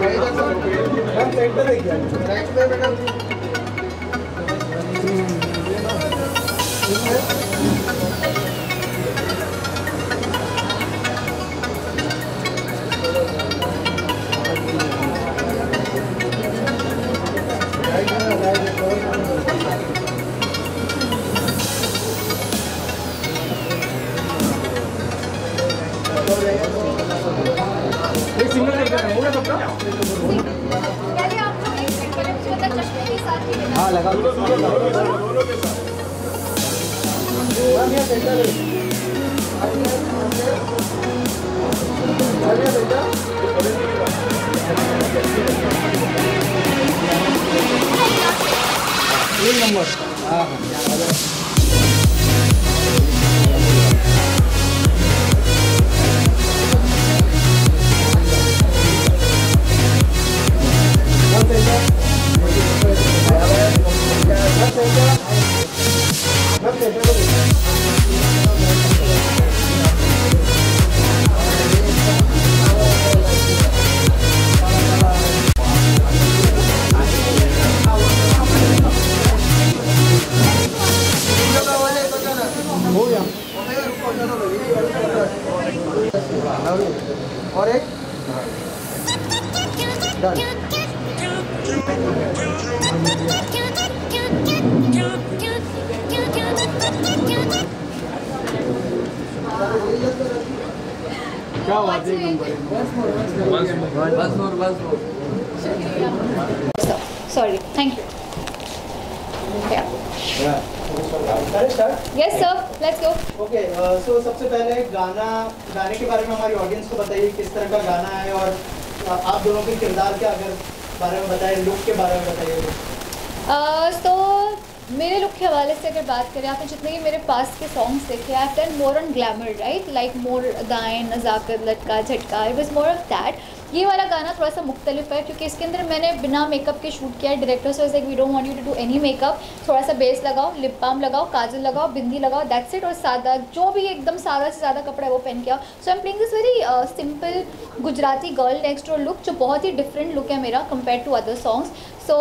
I've done more on glamour, right? Like more दायन, नज़ाकत, लटका, झटका. It was more of that. ये वाला गाना थोड़ा सा मुख्तलिफ है क्योंकि इसके अंदर मैंने बिना मेकअप के शूट किया है. डायरेक्टर से like we don't want you to do any makeup. थोड़ा सा बेस लगाओ, लिप बाम लगाओ, काजल लगाओ, बिंदी लगाओ, दैट्स इट. और सादा जो भी एकदम सादा से ज़्यादा कपड़ा है वो पहन के आओ. So I am playing this very simple Gujarati girl next door look जो बहुत ही डिफरेंट लुक है मेरा compare to other songs. So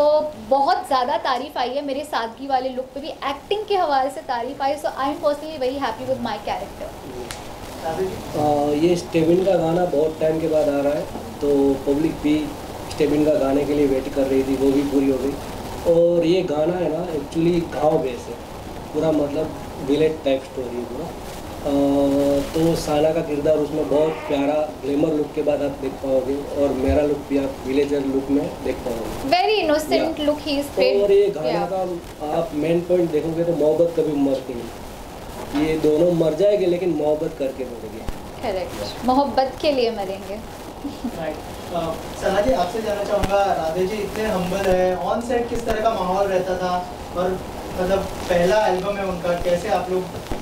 बहुत ज़्यादा तारीफ़ आई है मेरे सादगी वाले लुक पे भी, एक्टिंग के हवाले से तारीफ़ आई. So I am personally very happy with my character. ये स्टेबिन का गाना बहुत टाइम के बाद आ रहा है तो पब्लिक भी स्टेबिन का गाने के लिए वेट कर रही थी, वो भी पूरी हो गई. और ये गाना है ना एक्चुअली गाँव बेस है पूरा, मतलब विलेज टाइप स्टोरी है पूरा. तो साना का किरदार उसमें बहुत प्यारा ग्लैमर लुक के बाद आप देख पाओगे और मेरा लुक भी आप विलेजर लुक में देख पाओगे. वेरी इनोसेंट लुक ही इस पे. और ये गाना का आप मेन पॉइंट देखोगे तो मोहब्बत कभी मरती नहीं, ये दोनों मर जाएंगे लेकिन मोहब्बत करके मरेंगे. करेक्ट, मोहब्बत के लिए मरेंगे. साना जी आपसे जानना चाहूँगा, राधे जी इतने हम्बल है, ऑन सेट किस तरह का माहौल रहता था और मतलब पहला एल्बम है उनका, कैसे आप लोग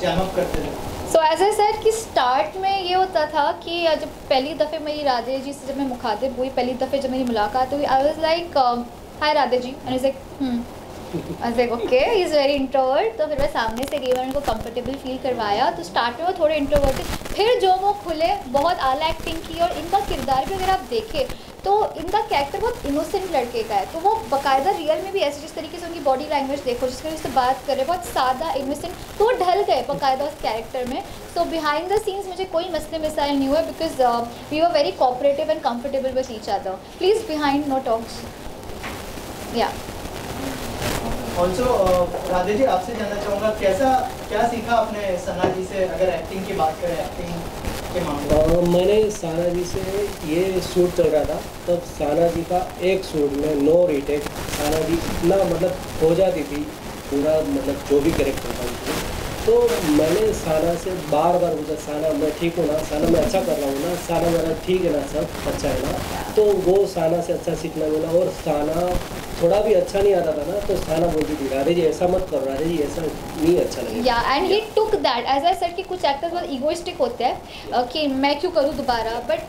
जैमअप करते थे? सो एज ए सर कि स्टार्ट में ये होता था कि जब पहली दफ़े मेरी राधे जी से जब मैं मुखातिब हुई, पहली दफ़े जब मेरी मुलाकात हुई, I was like hi Radhe ji and is like okay he is very introvert. तो फिर मैं सामने से गई और उनको कंफर्टेबल फील करवाया. तो स्टार्ट में वो थोड़े इंट्रोवर्ट थे, फिर जो वो खुले, बहुत आला एक्टिंग की. और इनका किरदार भी अगर आप देखें तो इनका कैरेक्टर बहुत इनोसेंट लड़के का है, तो वो बाकायदा रियल में भी ऐसे जिस तरीके से उनकी बॉडी लैंग्वेज देखो, जिस तरीके से बात करें, बहुत सादा इनोसेंट, तो वो ढल गए बाकायदा उस कैरेक्टर में. सो बिहाइंड द सीन्स मुझे कोई मसले मिसाइल नहीं हुआ because we are very cooperative and comfortable with each other. Please behind no talks या ऑल्सो. राधे जी आपसे जानना चाहूँगा कैसा क्या सीखा आपने सना जी से, अगर एक्टिंग की बात करें, एक्टिंग के मामले में? मैंने साना जी से ये शूट चल रहा था तब साना जी का एक शूट में 9 रीटेक साना जी इतना मतलब हो जाती थी पूरा, मतलब जो भी करेक्टर था उसमें. तो मैंने साना से बार बार पूछा, साना मैं ठीक हूँ ना, साना मैं अच्छा कर रहा हूँ ना, साना मेरा ठीक है ना, सब अच्छा है ना. तो वो साना से अच्छा सीखना मिला. और साना थोड़ा भी अच्छा नहीं आता था ना तो साना बोलती थी राधे जी ऐसा मत करो, राधे जी ऐसा नहीं अच्छा लगेगा. Yeah and he took that as I said कि कुछ एक्टर्स बहुत ईगोइस्टिक होते हैं कि मैं क्यों करूँ दोबारा, but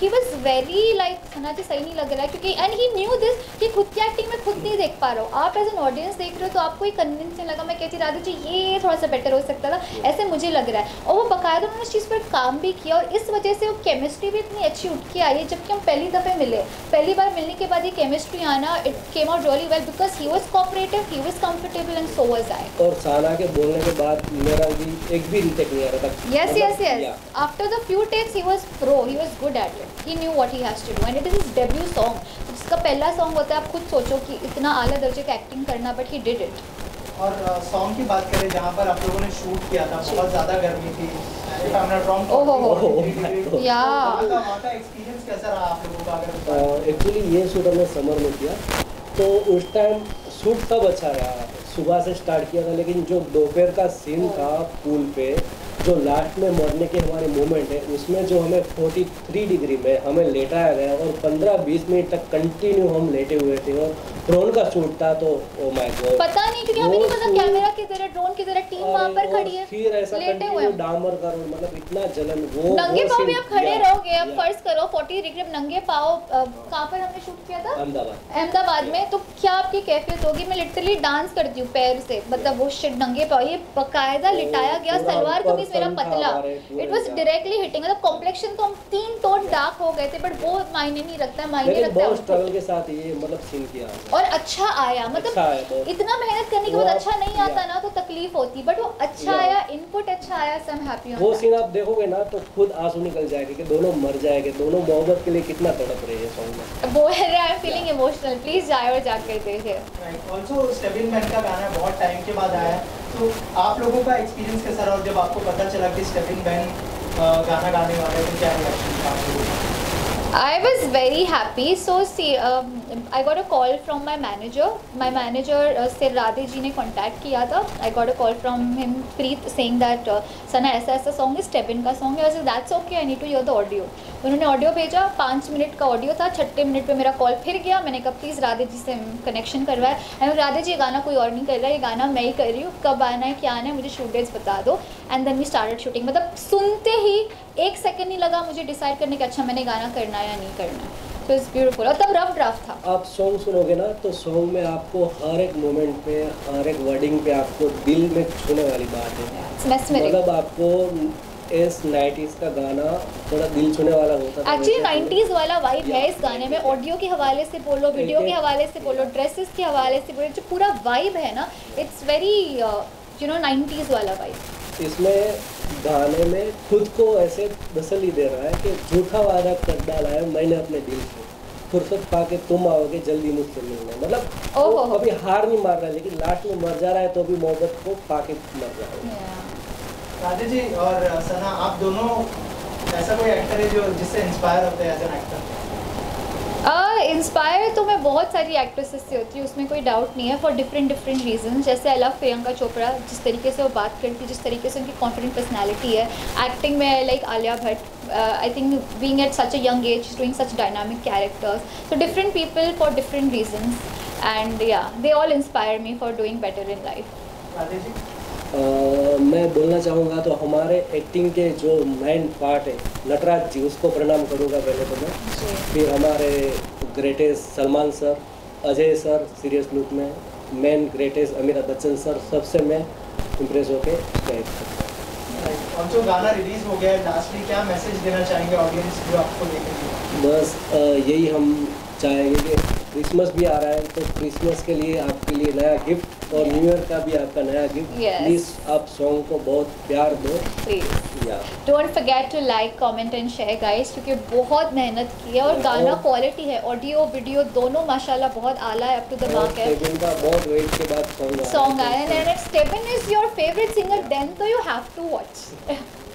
he was very like Sana ji सही नहीं लग रहा है क्योंकि and he knew this कि खुद की एक्टिंग में खुद नहीं देख पा रहा हूँ, आप एज एन ऑडियंस देख रहे हो तो आपको ही कन्विंस नहीं लगा। मैं कहती राधे जी ये थोड़ा सा बेटर हो सकता था, ऐसे मुझे लग रहा है। और वो बाकायदा उन्होंने उस चीज़ पर काम भी किया और इस वजह से वो केमिस्ट्री भी इतनी अच्छी उठ के आई है। जबकि हम पहली दफ़े मिले, पहली बार मिलने के बाद ये केमिस्ट्री आना, it came out really well because he was cooperative, he was comfortable and so was I. और साना के बोलने के बाद मेरा भी एक भी रिटेक नहीं आ रहा था। Yes yes yes, after the few takes he was pro, he was good at it, he knew what he has to do and it is his debut song. इसका पहला सॉन्ग होता है, आप खुद सोचो कि इतना आला दर्जे का एक्टिंग करना, बट ही डिड इट। और सॉन्ग की बात करें जहाँ पर आप लोगों ने शूट किया था, बहुत ज़्यादा गर्मी थी, एक्सपीरियंस कैसा रहा आप लोगों का? एक्चुअली ये शूट हमने समर में किया तो उस टाइम शूट सब अच्छा रहा, सुबह से स्टार्ट किया था, लेकिन जो दोपहर का सीन था पूल पे, जो लास्ट में मरने के हमारे मोमेंट है, उसमें जो हमें 43 डिग्री में हमें लेटाया गया और 15-20 मिनट तक कंटिन्यू हम लेटे हुए थे और ड्रोन का शूट था तो ओ माय गॉड, पता नहीं क्योंकि हमें नहीं पता कैमरा किधर है, ड्रोन किधर है, टीम वहां पर खड़ी है, फिर ऐसा कंटिन्यू डामर का रोल, मतलब इतना जलन, वो नंगे पांव भी आप खड़े रहोगे, आप फर्ज करो 40 डिग्री में नंगे पांव। कहां पर हमने शूट किया था? अहमदाबाद में। तो क्या आपकी कैफियत होगी, मैं लिटरली डांस करती हूँ पैर से, मतलब वो शिट नंगे पांव, ये बकायदा लिटाया गया, सलवार कमीज मेरा पतला, इट वाज डायरेक्टली हिटिंग। मतलब कॉम्प्लेक्शन तो हम 3 टोन डार्क हो गए थे, बट वो मायने नहीं रखता, मायने रखता है स्ट्रगल के साथ ये मतलब सीन किया और अच्छा आया। मतलब अच्छा इतना मेहनत करने के बाद अच्छा नहीं आता ना तो तकलीफ होती, बट वो अच्छा आया, इनपुट अच्छा आया, सब हैप्पी हो। वो सीन आप देखोगे ना तो खुद आंसू निकल जाएंगे कि दोनों मर जाएंगे, दोनों मोहब्बत के लिए कितना तड़प रहे हैं सॉन्ग में, वो है I am feeling emotional, please जाए और जाकर देखिए। राइट, आल्सो स्टेबिन मैन का गाना बहुत टाइम के बाद आया, तो आप लोगों का एक्सपीरियंस कैसा रहा और जब आपको पता चला कि स्टेबिन मैन गाना गाने वाले हैं तो क्या रिएक्शन था आप लोगों का? I was very happy. So see, I got a call from my manager. My manager से राधे जी ने contact किया था. I got a call from him, Preet, saying that सना ऐसा ऐसा song है, स्टेबिन का song है, that's okay, I need to hear the audio. उन्होंने audio भेजा, 5 मिनट का audio था, 6ठे मिनट पर मेरा call फिर गया। मैंने कहा प्लीज़ राधे जी से कनेक्शन करवाया, एंड राधे जी ये गाना कोई और नहीं कर रहा, ये गाना मैं ही कर रही हूँ, कब आना है क्या आना है मुझे शूट डेट्स बता दो। And then we started shooting, मतलब सुनते ही 1 सेकेंड नहीं लगा मुझे डिसाइड करने के अच्छा मैंने गाना करना या नहीं करना। तो इट्स ब्यूटीफुल। और तब रफ ड्राफ्ट था। आप सॉन्ग सुनोगे ना तो सॉन्ग में आपको हर एक मोमेंट पे, हर एक वर्डिंग पे आपको दिल में छूने वाली बात है, मतलब आपको इस 90s का गाना थोड़ा दिल छूने वाला होता है। एक्चुअली 90s वाला वाइब है इस गाने में, ऑडियो के हवाले से बोलो, वीडियो के हवाले से बोलो, ड्रेसेस के हवाले से बोलो, जो पूरा वाइब है ना, it's very you no 90s वाला वाइब। इसमें गाने में खुद को ऐसे तसल्ली दे रहा है कि झूठा वादा कर डाला है मैंने अपने दिल से, फुर्सत पा के तुम आओगे जल्दी मुझसे मिलना, मतलब तो कभी हार नहीं मार रहा है, लेकिन लास्ट में मर जा रहा है तो भी मोहब्बत को पाके मर जा रहा है। राधे जी और सना, आप दोनों ऐसा कोई एक्टर है जो जिससे इंस्पायर होते हैं एज एन एक्टर? इंस्पायर तो मैं बहुत सारी एक्ट्रेसेस से होती हूँ, उसमें कोई डाउट नहीं है, फॉर डिफरेंट रीजन। जैसे आई लव प्रियंका चोपड़ा, जिस तरीके से वो बात करती है, जिस तरीके से उनकी कॉन्फिडेंट पर्सनालिटी है, एक्टिंग में like Alia Bhatt, I think being at such a young age doing such dynamic characters, so different people for different reasons and yeah they all inspire me for doing better in life. मैं बोलना चाहूँगा तो हमारे acting के जो main part है नटराज जी, उसको प्रणाम करूँगा पहले तो मैं, फिर हमारे greatest Salman sir, Ajay sir serious look में, main greatest Amitabh Bachchan sir, सबसे मैं इम्प्रेस होके और जो गाना रिलीज हो गया है लास्टली क्या मैसेज देना चाहेंगे ऑडियंस जो आपको देखेंगे? बस यही हम चाहेंगे कि क्रिसमस भी आ रहा है तो क्रिसमस के लिए आपके लिए नया गिफ्ट और न्यू ईयर का भी आपका नया गिफ्ट, प्लीज आप सॉन्ग को बहुत प्यार दो, please don't forget to like, comment and share guys, क्योंकि बहुत मेहनत की है और गाना क्वालिटी है, ऑडियो वीडियो दोनों माशाल्लाह बहुत आला है, अप टू द मार्क है। स्टेबिन का बहुत वेट के बाद सॉन्ग आया, and Stebin is your favourite singer then, तो यू हैव टू वॉच।